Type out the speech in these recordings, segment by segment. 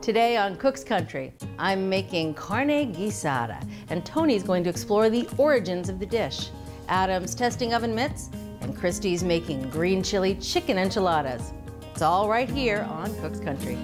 Today on Cook's Country, I'm making carne guisada, and Tony's going to explore the origins of the dish. Adam's testing oven mitts, and Christy's making green chili chicken enchiladas. It's all right here on Cook's Country.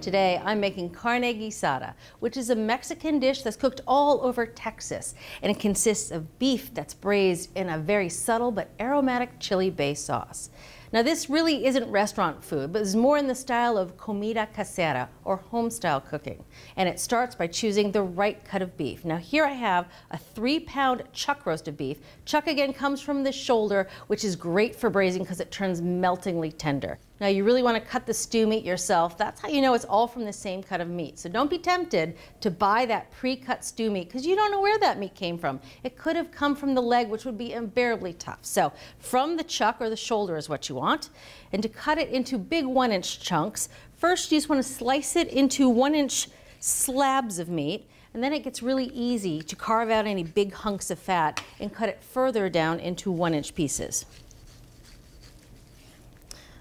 Today, I'm making carne guisada, which is a Mexican dish that's cooked all over Texas. And it consists of beef that's braised in a very subtle but aromatic chili bay sauce. Now, this really isn't restaurant food, but is more in the style of comida casera, or home-style cooking. And it starts by choosing the right cut of beef. Now, here I have a 3-pound chuck roast of beef. Chuck, again, comes from the shoulder, which is great for braising because it turns meltingly tender. Now, you really want to cut the stew meat yourself. That's how you know it's all from the same cut of meat. So don't be tempted to buy that pre-cut stew meat, because you don't know where that meat came from. It could have come from the leg, which would be unbearably tough. So from the chuck or the shoulder is what you want. And to cut it into big 1-inch chunks, first you just want to slice it into 1-inch slabs of meat. And then it gets really easy to carve out any big hunks of fat and cut it further down into 1-inch pieces.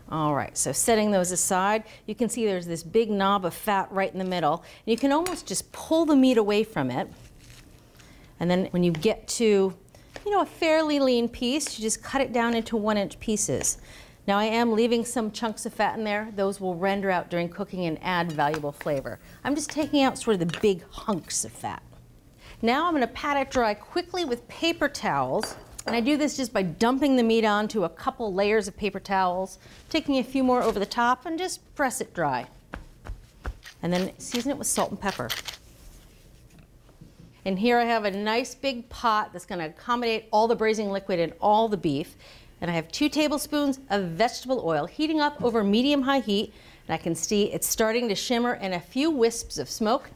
All right, so setting those aside, you can see there's this big knob of fat right in the middle. And you can almost just pull the meat away from it. And then when you get to, you know, a fairly lean piece, you just cut it down into 1-inch pieces. Now, I am leaving some chunks of fat in there. Those will render out during cooking and add valuable flavor. I'm just taking out sort of the big hunks of fat. Now I'm going to pat it dry quickly with paper towels. And I do this just by dumping the meat onto a couple layers of paper towels, taking a few more over the top, and just press it dry. And then season it with salt and pepper. And here I have a nice big pot that's going to accommodate all the braising liquid and all the beef. And I have 2 tablespoons of vegetable oil heating up over medium-high heat. And I can see it's starting to shimmer and a few wisps of smoke,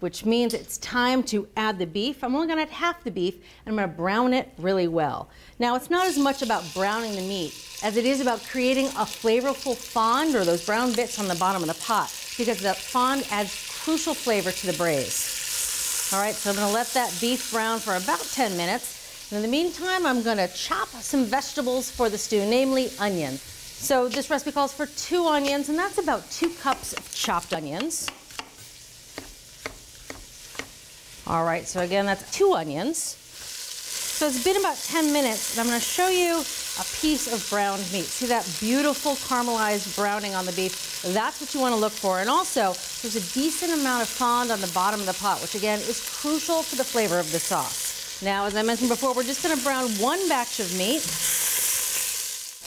which means it's time to add the beef. I'm only going to add half the beef, and I'm going to brown it really well. Now, it's not as much about browning the meat as it is about creating a flavorful fond, or those brown bits on the bottom of the pot, because the fond adds crucial flavor to the braise. All right, so I'm going to let that beef brown for about 10 minutes. And in the meantime, I'm going to chop some vegetables for the stew, namely onions. So this recipe calls for 2 onions, and that's about 2 cups of chopped onions. All right, so again, that's 2 onions. So it's been about 10 minutes, and I'm going to show you a piece of browned meat. See that beautiful caramelized browning on the beef? That's what you want to look for. And also, there's a decent amount of fond on the bottom of the pot, which again is crucial for the flavor of the sauce. Now, as I mentioned before, we're just going to brown 1 batch of meat.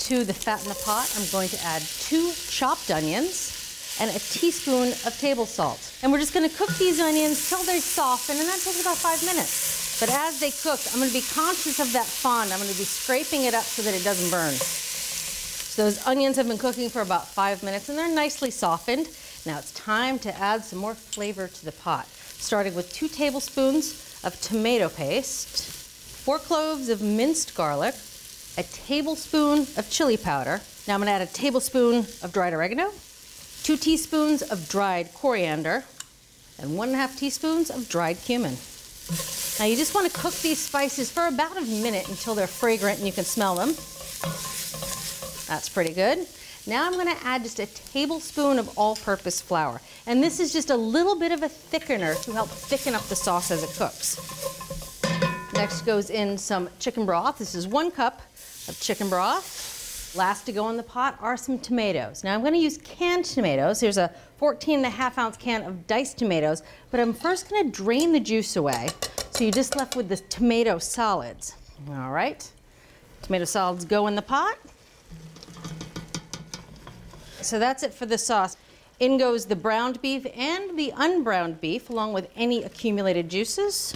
To the fat in the pot, I'm going to add 2 chopped onions. And a teaspoon of table salt. And we're just gonna cook these onions till they soften, and that takes about 5 minutes. But as they cook, I'm gonna be conscious of that fond. I'm gonna be scraping it up so that it doesn't burn. So those onions have been cooking for about 5 minutes, and they're nicely softened. Now it's time to add some more flavor to the pot, starting with 2 tablespoons of tomato paste, 4 cloves of minced garlic, a tablespoon of chili powder. Now I'm gonna add a tablespoon of dried oregano, 2 teaspoons of dried coriander, and 1.5 teaspoons of dried cumin. Now you just want to cook these spices for about a minute until they're fragrant and you can smell them. That's pretty good. Now I'm going to add just a tablespoon of all-purpose flour. And this is just a little bit of a thickener to help thicken up the sauce as it cooks. Next goes in some chicken broth. This is 1 cup of chicken broth. Last to go in the pot are some tomatoes. Now I'm going to use canned tomatoes. Here's a 14.5-ounce can of diced tomatoes, but I'm first going to drain the juice away, so you're just left with the tomato solids. All right, tomato solids go in the pot. So that's it for the sauce. In goes the browned beef and the unbrowned beef, along with any accumulated juices.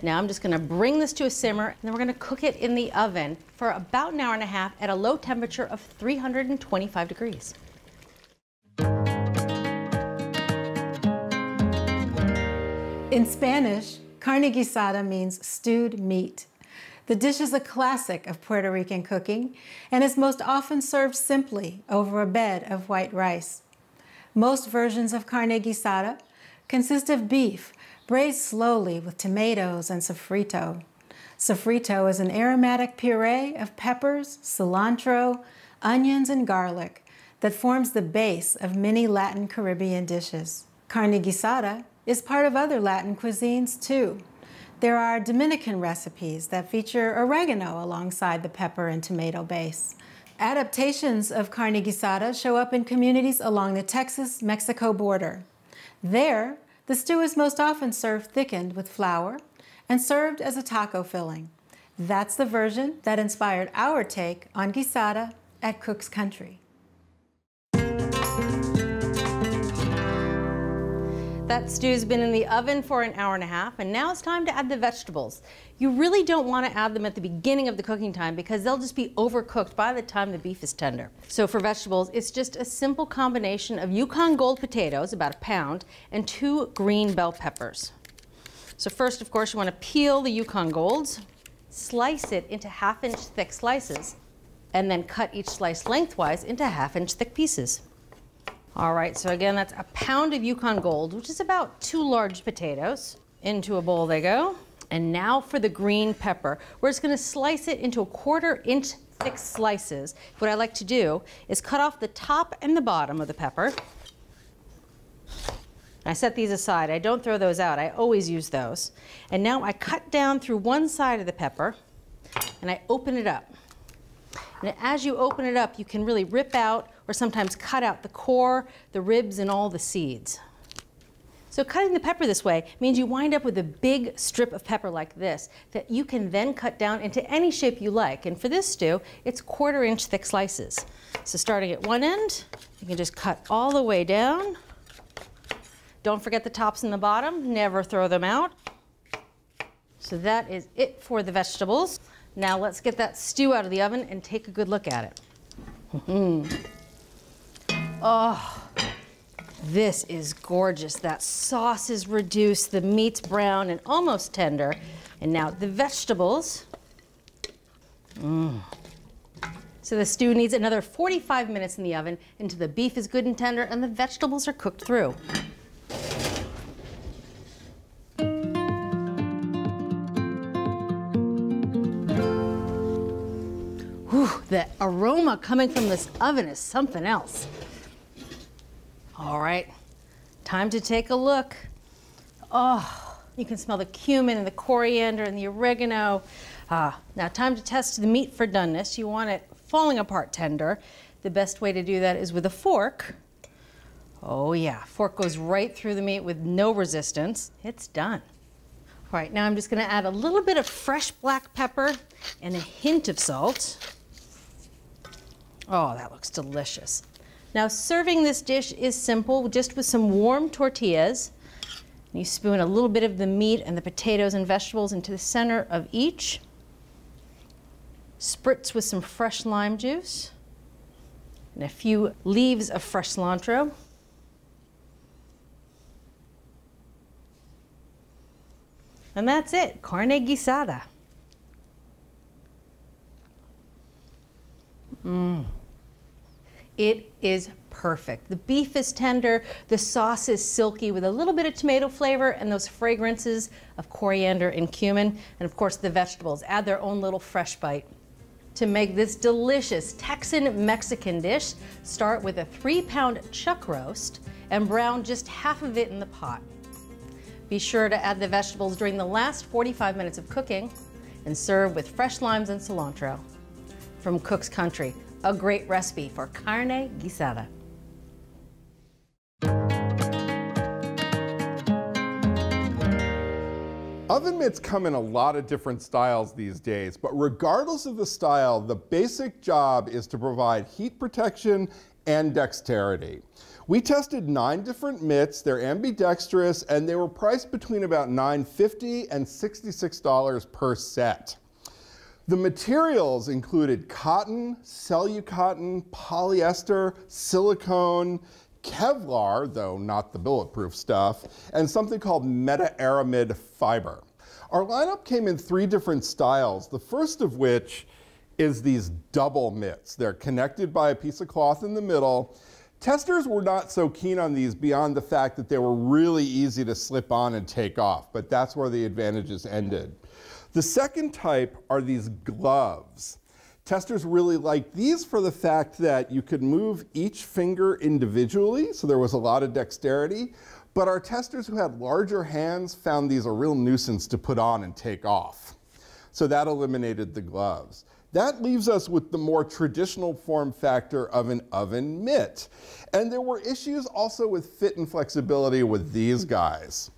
Now I'm just going to bring this to a simmer, and then we're going to cook it in the oven for about 1.5 hours at a low temperature of 325 degrees. In Spanish, carne guisada means stewed meat. The dish is a classic of Puerto Rican cooking and is most often served simply over a bed of white rice. Most versions of carne guisada consist of beef Braise slowly with tomatoes and sofrito. Sofrito is an aromatic puree of peppers, cilantro, onions, and garlic that forms the base of many Latin Caribbean dishes. Carne guisada is part of other Latin cuisines too. There are Dominican recipes that feature oregano alongside the pepper and tomato base. Adaptations of carne guisada show up in communities along the Texas-Mexico border. There, the stew is most often served thickened with flour and served as a taco filling. That's the version that inspired our take on guisada at Cook's Country. That stew's been in the oven for an hour and a half, and now it's time to add the vegetables. You really don't want to add them at the beginning of the cooking time because they'll just be overcooked by the time the beef is tender. So for vegetables, it's just a simple combination of Yukon Gold potatoes, about a pound, and 2 green bell peppers. So first, of course, you want to peel the Yukon Golds, slice it into half-inch thick slices, and then cut each slice lengthwise into half-inch thick pieces. All right, so again, that's a pound of Yukon Gold, which is about 2 large potatoes. Into a bowl they go. And now for the green pepper. We're just gonna slice it into 1/4-inch thick slices. What I like to do is cut off the top and the bottom of the pepper. I set these aside. I don't throw those out. I always use those. And now I cut down through one side of the pepper, and I open it up. And as you open it up, you can really rip out or sometimes cut out the core, the ribs, and all the seeds. So cutting the pepper this way means you wind up with a big strip of pepper like this that you can then cut down into any shape you like. And for this stew, it's 1/4-inch thick slices. So starting at one end, you can just cut all the way down. Don't forget the tops and the bottom. Never throw them out. So that is it for the vegetables. Now let's get that stew out of the oven and take a good look at it. Oh, this is gorgeous. That sauce is reduced, the meat's brown and almost tender. And now the vegetables. So the stew needs another 45 minutes in the oven until the beef is good and tender and the vegetables are cooked through. The aroma coming from this oven is something else. All right, time to take a look. Oh, you can smell the cumin and the coriander and the oregano. Now time to test the meat for doneness. You want it falling apart tender. The best way to do that is with a fork. Oh yeah, fork goes right through the meat with no resistance. It's done. All right, now I'm just gonna add a little bit of fresh black pepper and a hint of salt. Oh, that looks delicious. Now, serving this dish is simple, just with some warm tortillas. You spoon a little bit of the meat and the potatoes and vegetables into the center of each. Spritz with some fresh lime juice and a few leaves of fresh cilantro. And that's it, carne guisada. It is perfect. The beef is tender, the sauce is silky with a little bit of tomato flavor and those fragrances of coriander and cumin. And of course the vegetables add their own little fresh bite. To make this delicious Texan Mexican dish, start with a 3-pound chuck roast and brown just half of it in the pot. Be sure to add the vegetables during the last 45 minutes of cooking and serve with fresh limes and cilantro. From Cook's Country, a great recipe for carne guisada. Oven mitts come in a lot of different styles these days, but regardless of the style, the basic job is to provide heat protection and dexterity. We tested 9 different mitts, they're ambidextrous, and they were priced between about $9.50 and $66 per set. The materials included cotton, cellucotton, polyester, silicone, Kevlar, though not the bulletproof stuff, and something called meta-aramid fiber. Our lineup came in 3 different styles, the first of which is these double mitts. They're connected by a piece of cloth in the middle. Testers were not so keen on these beyond the fact that they were really easy to slip on and take off, but that's where the advantages ended. The second type are these gloves. Testers really liked these for the fact that you could move each finger individually, so there was a lot of dexterity, but our testers who had larger hands found these a real nuisance to put on and take off. So that eliminated the gloves. That leaves us with the more traditional form factor of an oven mitt. And there were issues also with fit and flexibility with these guys.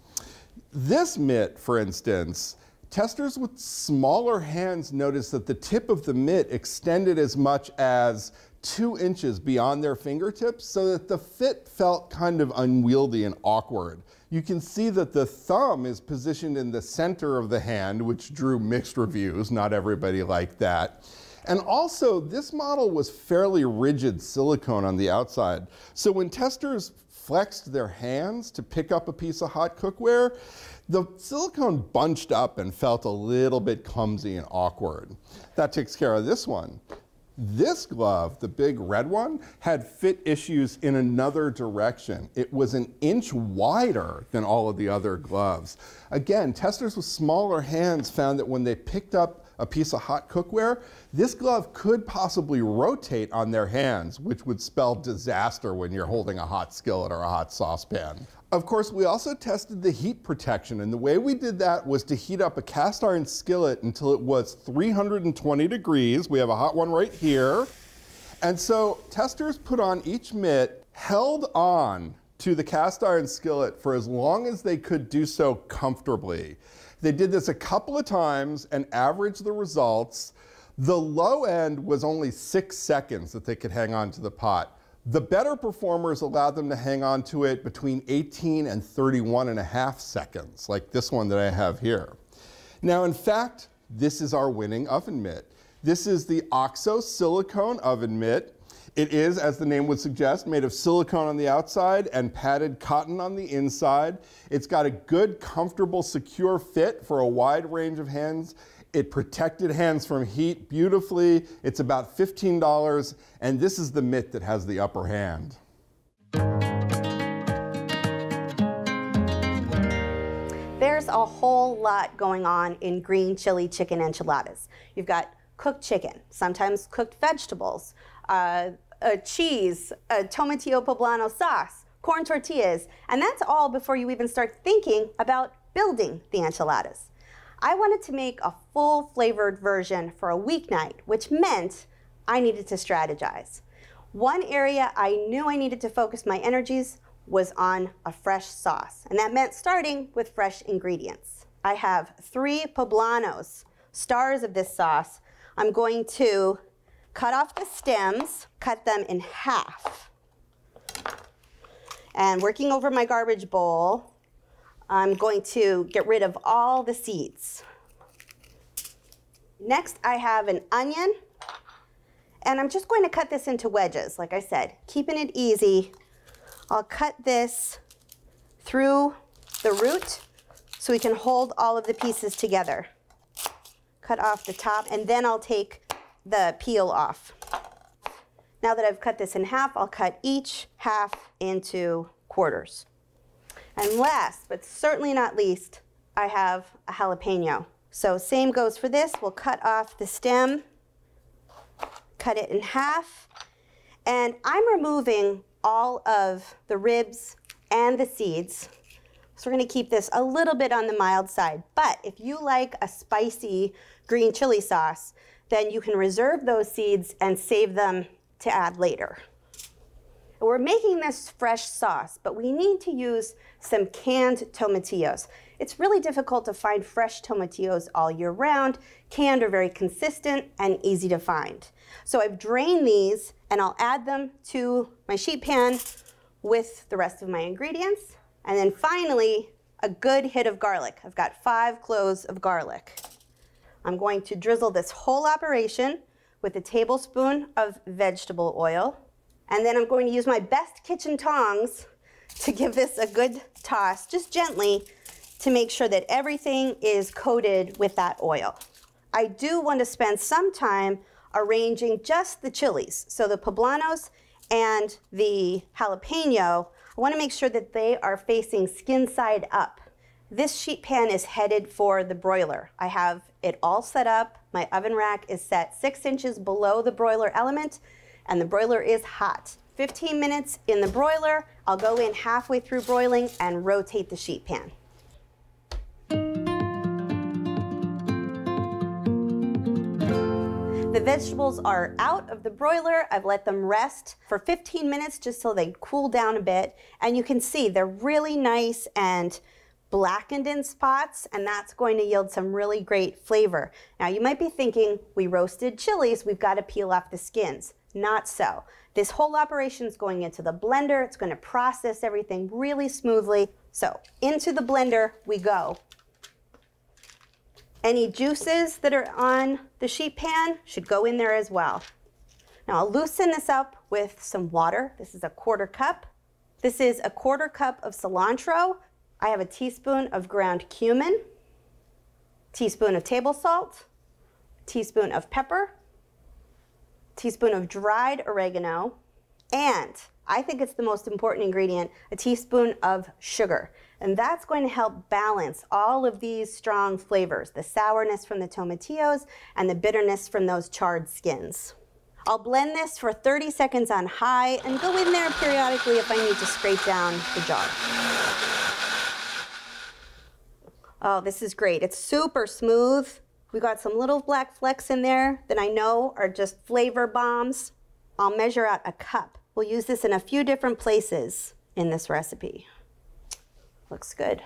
This mitt, for instance, testers with smaller hands noticed that the tip of the mitt extended as much as 2 inches beyond their fingertips, so that the fit felt kind of unwieldy and awkward. You can see that the thumb is positioned in the center of the hand, which drew mixed reviews. Not everybody liked that. And also, this model was fairly rigid silicone on the outside. So when testers flexed their hands to pick up a piece of hot cookware, the silicone bunched up and felt a little bit clumsy and awkward. That takes care of this one. This glove, the big red one, had fit issues in another direction. It was an inch wider than all of the other gloves. Again, testers with smaller hands found that when they picked up a piece of hot cookware, this glove could possibly rotate on their hands, which would spell disaster when you're holding a hot skillet or a hot saucepan. Of course, we also tested the heat protection, and the way we did that was to heat up a cast iron skillet until it was 320 degrees. We have a hot one right here. And so testers put on each mitt, held on to the cast iron skillet for as long as they could do so comfortably. They did this a couple of times and averaged the results. The low end was only 6 seconds that they could hang on to the pot. The better performers allowed them to hang on to it between 18 and 31 and a half seconds, like this one that I have here. Now, in fact, this is our winning oven mitt. This is the OXO silicone oven mitt. It is, as the name would suggest, made of silicone on the outside and padded cotton on the inside. It's got a good, comfortable, secure fit for a wide range of hands. It protected hands from heat beautifully. It's about $15, and this is the mitt that has the upper hand. There's a whole lot going on in green chili chicken enchiladas. You've got cooked chicken, sometimes cooked vegetables, cheese, a tomatillo poblano sauce, corn tortillas, and that's all before you even start thinking about building the enchiladas. I wanted to make a full-flavored version for a weeknight, which meant I needed to strategize. One area I knew I needed to focus my energies was on a fresh sauce, and that meant starting with fresh ingredients. I have 3 poblanos, stars of this sauce. I'm going to cut off the stems, cut them in half. And working over my garbage bowl, I'm going to get rid of all the seeds. Next, I have an onion, and I'm just going to cut this into wedges, like I said, keeping it easy. I'll cut this through the root so we can hold all of the pieces together. Cut off the top, and then I'll take the peel off. Now that I've cut this in half, I'll cut each half into quarters. And last, but certainly not least, I have a jalapeno. So same goes for this. We'll cut off the stem, cut it in half, and I'm removing all of the ribs and the seeds. So we're gonna keep this a little bit on the mild side, but if you like a spicy green chili sauce, then you can reserve those seeds and save them to add later. We're making this fresh sauce, but we need to use some canned tomatillos. It's really difficult to find fresh tomatillos all year round. Canned are very consistent and easy to find. So I've drained these, and I'll add them to my sheet pan with the rest of my ingredients. And then finally, a good hit of garlic. I've got 5 cloves of garlic. I'm going to drizzle this whole operation with a tablespoon of vegetable oil. And then I'm going to use my best kitchen tongs to give this a good toss, just gently, to make sure that everything is coated with that oil. I do want to spend some time arranging just the chilies, so the poblanos and the jalapeno, I want to make sure that they are facing skin side up. This sheet pan is headed for the broiler. I have it all set up. My oven rack is set 6 inches below the broiler element, and the broiler is hot. 15 minutes in the broiler. I'll go in halfway through broiling and rotate the sheet pan. The vegetables are out of the broiler. I've let them rest for 15 minutes just so they cool down a bit. And you can see they're really nice and blackened in spots, and that's going to yield some really great flavor. Now you might be thinking, we roasted chilies, we've got to peel off the skins. Not so. This whole operation is going into the blender. It's going to process everything really smoothly. So into the blender we go. Any juices that are on the sheet pan should go in there as well. Now I'll loosen this up with some water. This is a quarter cup. This is a quarter cup of cilantro. I have a teaspoon of ground cumin, teaspoon of table salt, teaspoon of pepper, teaspoon of dried oregano, and I think it's the most important ingredient, a teaspoon of sugar. And that's going to help balance all of these strong flavors, the sourness from the tomatillos and the bitterness from those charred skins. I'll blend this for 30 seconds on high and go in there periodically if I need to scrape down the jar. Oh, this is great. It's super smooth. We got some little black flecks in there that I know are just flavor bombs. I'll measure out a cup. We'll use this in a few different places in this recipe. Looks good.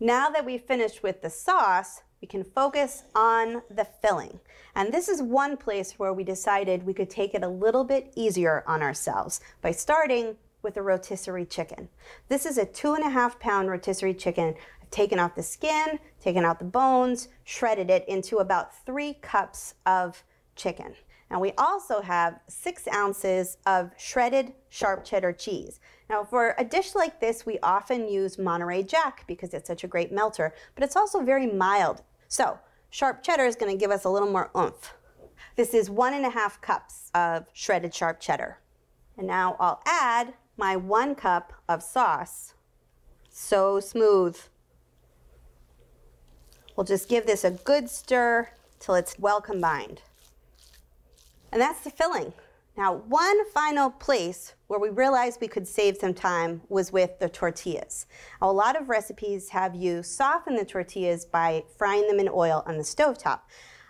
Now that we've finished with the sauce, we can focus on the filling. And this is one place where we decided we could take it a little bit easier on ourselves by starting with a rotisserie chicken. This is a 2.5 pound rotisserie chicken. I've taken off the skin, taken out the bones, shredded it into about 3 cups of chicken. And we also have 6 ounces of shredded sharp cheddar cheese. Now for a dish like this, we often use Monterey Jack because it's such a great melter, but it's also very mild. So sharp cheddar is gonna give us a little more oomph. This is 1.5 cups of shredded sharp cheddar. And now I'll add my 1 cup of sauce. So smooth. We'll just give this a good stir till it's well combined. And that's the filling. Now, one final place where we realized we could save some time was with the tortillas. Now, a lot of recipes have you soften the tortillas by frying them in oil on the stovetop.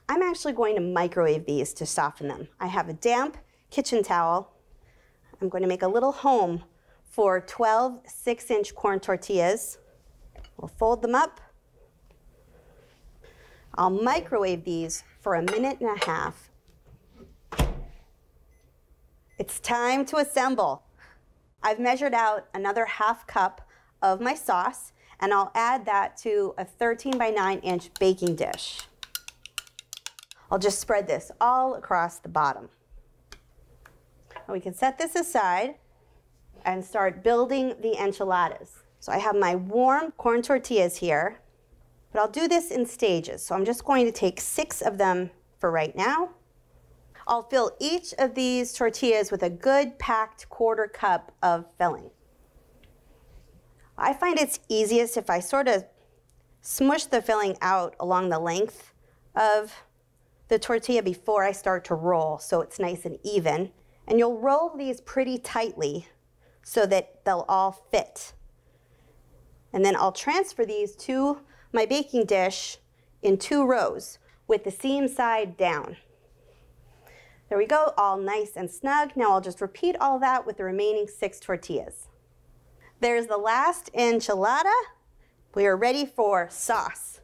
I'm actually going to microwave these to soften them. I have a damp kitchen towel. I'm going to make a little home for 12 6-inch corn tortillas. We'll fold them up. I'll microwave these for 1.5 minutes. It's time to assemble. I've measured out another 1/2 cup of my sauce, and I'll add that to a 13 by 9-inch baking dish. I'll just spread this all across the bottom. We can set this aside and start building the enchiladas. So I have my warm corn tortillas here, but I'll do this in stages. So I'm just going to take 6 of them for right now. I'll fill each of these tortillas with a good packed quarter cup of filling. I find it's easiest if I sort of smush the filling out along the length of the tortilla before I start to roll, so it's nice and even. And you'll roll these pretty tightly so that they'll all fit. And then I'll transfer these to my baking dish in 2 rows with the seam side down. There we go, all nice and snug. Now I'll just repeat all that with the remaining 6 tortillas. There's the last enchilada. We are ready for sauce.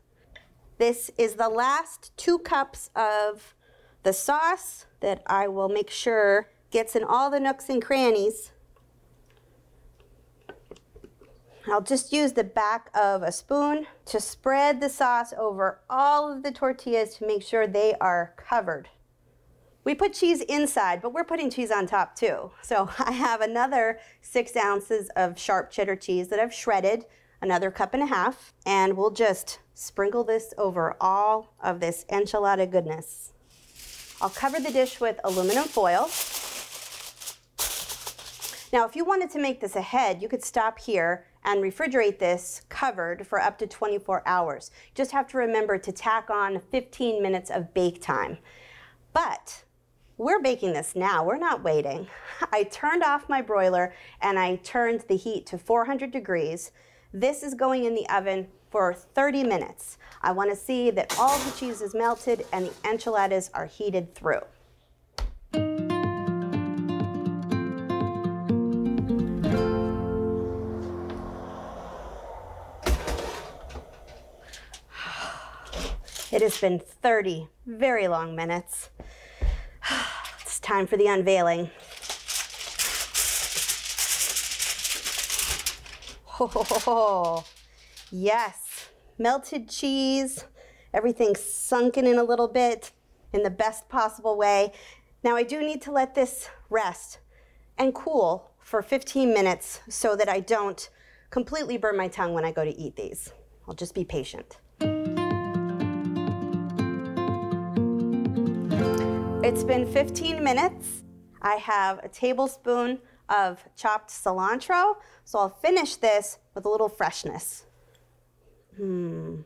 This is the last 2 cups of the sauce that I will make sure gets in all the nooks and crannies. I'll just use the back of a spoon to spread the sauce over all of the tortillas to make sure they are covered. We put cheese inside, but we're putting cheese on top too. So I have another 6 ounces of sharp cheddar cheese that I've shredded, another 1.5 cups, and we'll just sprinkle this over all of this enchilada goodness. I'll cover the dish with aluminum foil. Now, if you wanted to make this ahead, you could stop here and refrigerate this covered for up to 24 hours. Just have to remember to tack on 15 minutes of bake time. But we're baking this now, we're not waiting. I turned off my broiler and I turned the heat to 400 degrees. This is going in the oven for 30 minutes. I want to see that all the cheese is melted and the enchiladas are heated through. It has been 30 very long minutes. It's time for the unveiling. Oh, yes, melted cheese, everything's sunken in a little bit in the best possible way. Now I do need to let this rest and cool for 15 minutes so that I don't completely burn my tongue when I go to eat these. I'll just be patient. It's been 15 minutes. I have a tablespoon of chopped cilantro, so I'll finish this with a little freshness. And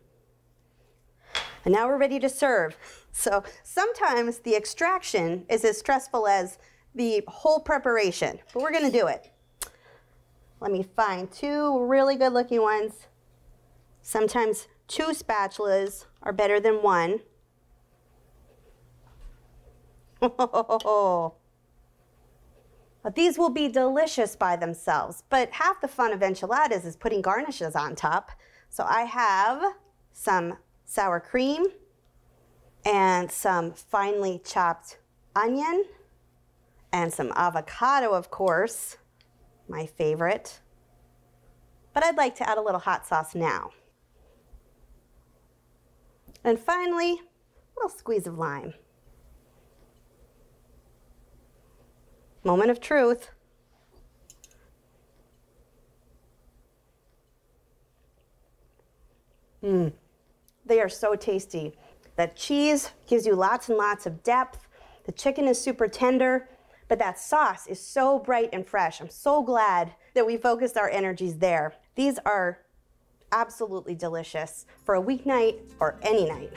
now we're ready to serve. So sometimes the extraction is as stressful as the whole preparation, but we're gonna do it. Let me find two really good looking ones. Sometimes two spatulas are better than one. Oh, these will be delicious by themselves, but half the fun of enchiladas is putting garnishes on top. So I have some sour cream and some finely chopped onion and some avocado, of course, my favorite. But I'd like to add a little hot sauce now. And finally, a little squeeze of lime. Moment of truth. They are so tasty. That cheese gives you lots and lots of depth. The chicken is super tender, but that sauce is so bright and fresh. I'm so glad that we focused our energies there. These are absolutely delicious for a weeknight or any night.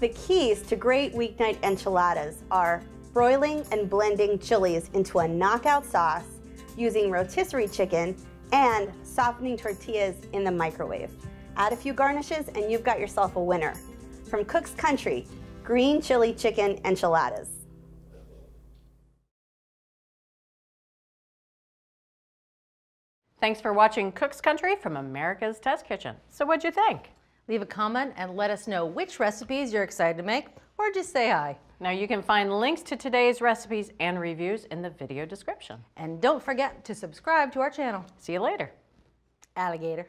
The keys to great weeknight enchiladas are broiling and blending chilies into a knockout sauce, using rotisserie chicken, and softening tortillas in the microwave. Add a few garnishes and you've got yourself a winner. From Cook's Country, Green Chile Chicken Enchiladas. Thanks for watching Cook's Country from America's Test Kitchen. So what'd you think? Leave a comment and let us know which recipes you're excited to make, or just say hi. Now you can find links to today's recipes and reviews in the video description. And don't forget to subscribe to our channel. See you later. Alligator.